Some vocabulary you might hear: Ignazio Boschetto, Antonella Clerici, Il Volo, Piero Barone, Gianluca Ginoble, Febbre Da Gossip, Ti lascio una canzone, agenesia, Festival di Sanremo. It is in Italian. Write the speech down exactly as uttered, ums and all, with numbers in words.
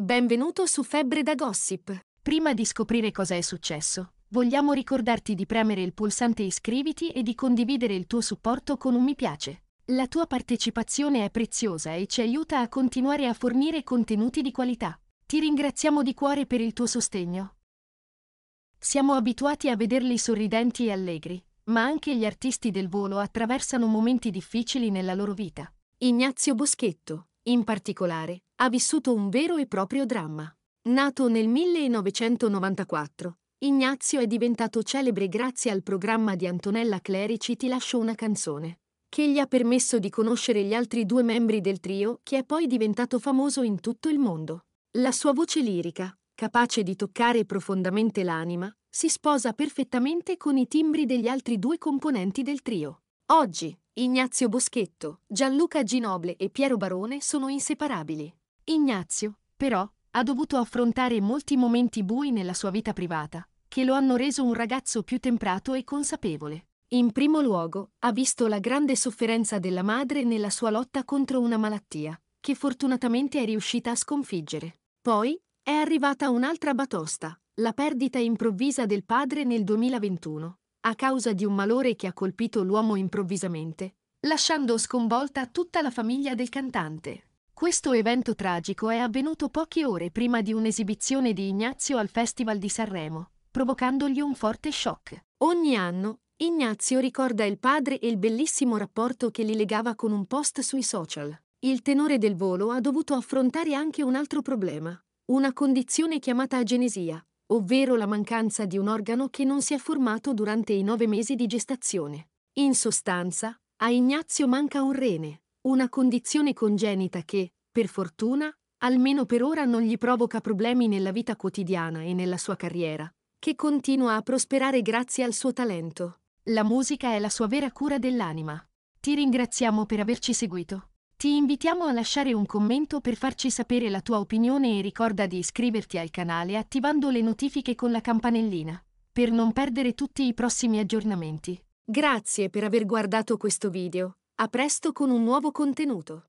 Benvenuto su Febbre da Gossip. Prima di scoprire cosa è successo, vogliamo ricordarti di premere il pulsante iscriviti e di condividere il tuo supporto con un mi piace. La tua partecipazione è preziosa e ci aiuta a continuare a fornire contenuti di qualità. Ti ringraziamo di cuore per il tuo sostegno. Siamo abituati a vederli sorridenti e allegri, ma anche gli artisti del Volo attraversano momenti difficili nella loro vita. Ignazio Boschetto, in particolare, ha vissuto un vero e proprio dramma. Nato nel millenovecentonovantaquattro, Ignazio è diventato celebre grazie al programma di Antonella Clerici Ti lascio una canzone, che gli ha permesso di conoscere gli altri due membri del trio, che è poi diventato famoso in tutto il mondo. La sua voce lirica, capace di toccare profondamente l'anima, si sposa perfettamente con i timbri degli altri due componenti del trio. Oggi, Ignazio Boschetto, Gianluca Ginoble e Piero Barone sono inseparabili. Ignazio, però, ha dovuto affrontare molti momenti bui nella sua vita privata, che lo hanno reso un ragazzo più temperato e consapevole. In primo luogo, ha visto la grande sofferenza della madre nella sua lotta contro una malattia, che fortunatamente è riuscita a sconfiggere. Poi, è arrivata un'altra batosta, la perdita improvvisa del padre nel duemilaventuno, a causa di un malore che ha colpito l'uomo improvvisamente, lasciando sconvolta tutta la famiglia del cantante. Questo evento tragico è avvenuto poche ore prima di un'esibizione di Ignazio al Festival di Sanremo, provocandogli un forte shock. Ogni anno, Ignazio ricorda il padre e il bellissimo rapporto che li legava con un post sui social. Il tenore del Volo ha dovuto affrontare anche un altro problema, una condizione chiamata agenesia, ovvero la mancanza di un organo che non si è formato durante i nove mesi di gestazione. In sostanza, a Ignazio manca un rene, una condizione congenita che, per fortuna, almeno per ora non gli provoca problemi nella vita quotidiana e nella sua carriera, che continua a prosperare grazie al suo talento. La musica è la sua vera cura dell'anima. Ti ringraziamo per averci seguito. Ti invitiamo a lasciare un commento per farci sapere la tua opinione e ricorda di iscriverti al canale attivando le notifiche con la campanellina, per non perdere tutti i prossimi aggiornamenti. Grazie per aver guardato questo video. A presto con un nuovo contenuto.